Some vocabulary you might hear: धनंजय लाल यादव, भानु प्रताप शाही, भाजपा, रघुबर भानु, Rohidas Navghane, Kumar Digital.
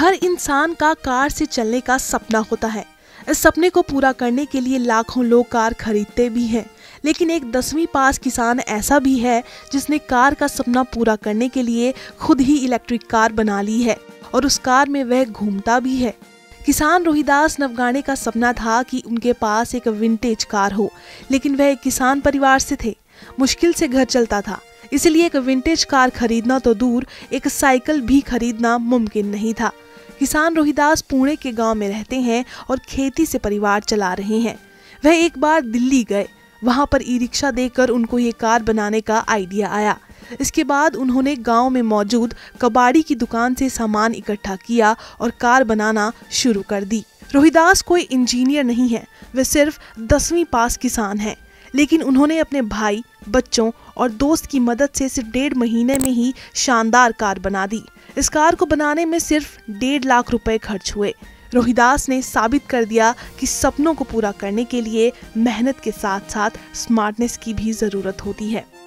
हर इंसान का कार से चलने का सपना होता है। इस सपने को पूरा करने के लिए लाखों लोग कार खरीदते भी हैं, लेकिन एक 10वीं पास किसान ऐसा भी है जिसने कार का सपना पूरा करने के लिए खुद ही इलेक्ट्रिक कार बना ली है और उस कार में वह घूमता भी है। किसान रोहिदास नवगाणे का सपना था कि उनके पास एक विंटेज कार हो, लेकिन वह एक किसान परिवार से थे, मुश्किल से घर चलता था, इसलिए एक विंटेज कार खरीदना तो दूर एक साइकिल भी खरीदना मुमकिन नहीं था। किसान रोहिदास पुणे के गांव में रहते हैं और खेती से परिवार चला रहे हैं। वह एक बार दिल्ली गए, वहां पर ई रिक्शा देखकर उनको ये कार बनाने का आइडिया आया। इसके बाद उन्होंने गांव में मौजूद कबाड़ी की दुकान से सामान इकट्ठा किया और कार बनाना शुरू कर दी। रोहिदास कोई इंजीनियर नहीं है, वे सिर्फ 10वीं पास किसान हैं, लेकिन उन्होंने अपने भाई, बच्चों और दोस्त की मदद से सिर्फ 1.5 महीने में ही शानदार कार बना दी। इस कार को बनाने में सिर्फ 1.5 लाख रुपए खर्च हुए। रोहिदास ने साबित कर दिया कि सपनों को पूरा करने के लिए मेहनत के साथ साथ स्मार्टनेस की भी जरूरत होती है।